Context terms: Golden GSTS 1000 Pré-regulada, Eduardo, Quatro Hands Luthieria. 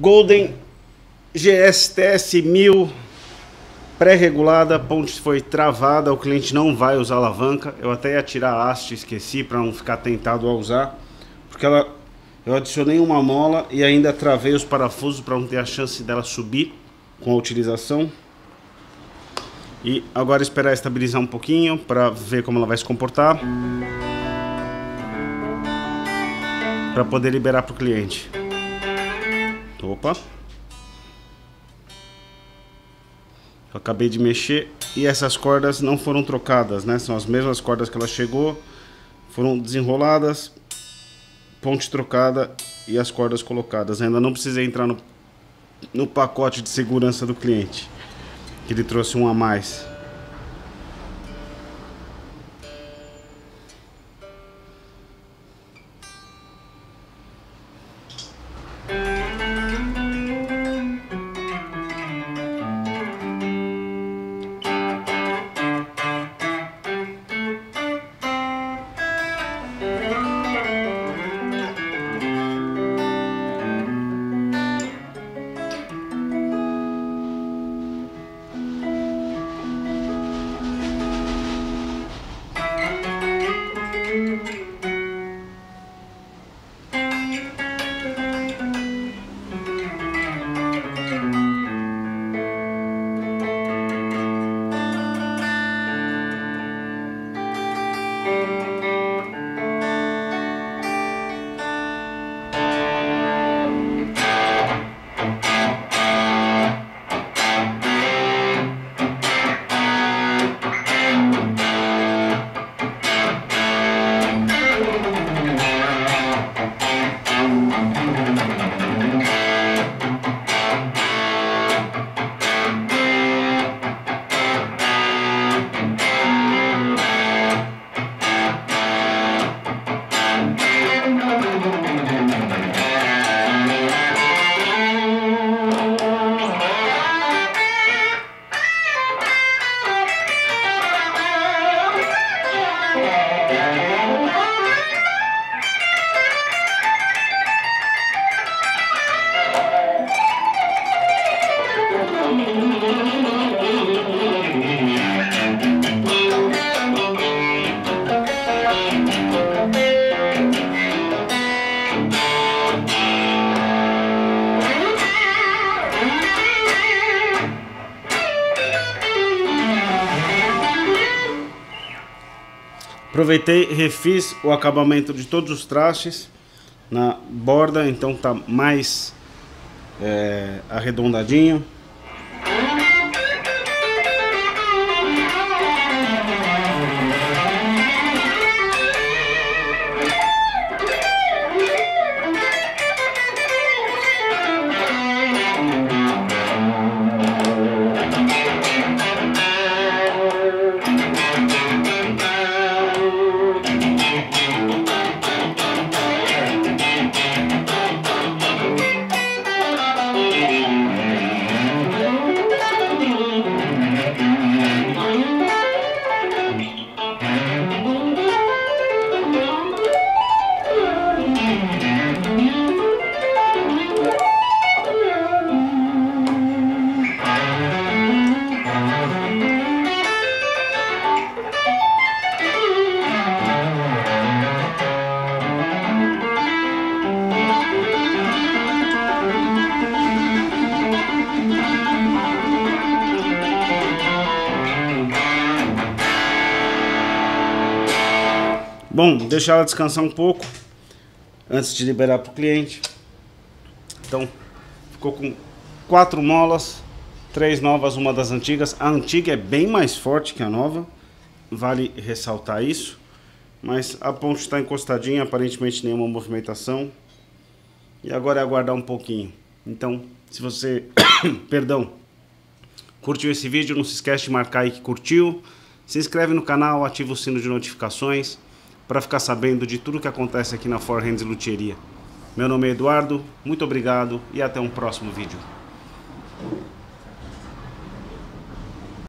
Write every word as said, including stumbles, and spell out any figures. Golden G S T S mil pré-regulada, ponte foi travada, o cliente não vai usar alavanca. Eu até ia tirar a haste, esqueci para não ficar tentado a usar, porque ela, eu adicionei uma mola e ainda travei os parafusos para não ter a chance dela subir com a utilização. E agora esperar estabilizar um pouquinho para ver como ela vai se comportar, para poder liberar para o cliente. Opa! Eu acabei de mexer e essas cordas não foram trocadas, né? São as mesmas cordas que ela chegou, foram desenroladas, ponte trocada e as cordas colocadas. Ainda não precisei entrar no, no pacote de segurança do cliente, que ele trouxe um a mais. Aproveitei, refiz o acabamento de todos os trastes na borda, então tá mais é, arredondadinho. Bom, deixar ela descansar um pouco antes de liberar para o cliente. Então, ficou com quatro molas, três novas, uma das antigas. A antiga é bem mais forte que a nova, vale ressaltar isso. Mas a ponte está encostadinha, aparentemente nenhuma movimentação. E agora é aguardar um pouquinho. Então, se você, perdão, curtiu esse vídeo, não se esquece de marcar aí que curtiu. Se inscreve no canal, ativa o sino de notificações, para ficar sabendo de tudo que acontece aqui na quatro Hands Luthieria. Meu nome é Eduardo, muito obrigado e até um próximo vídeo.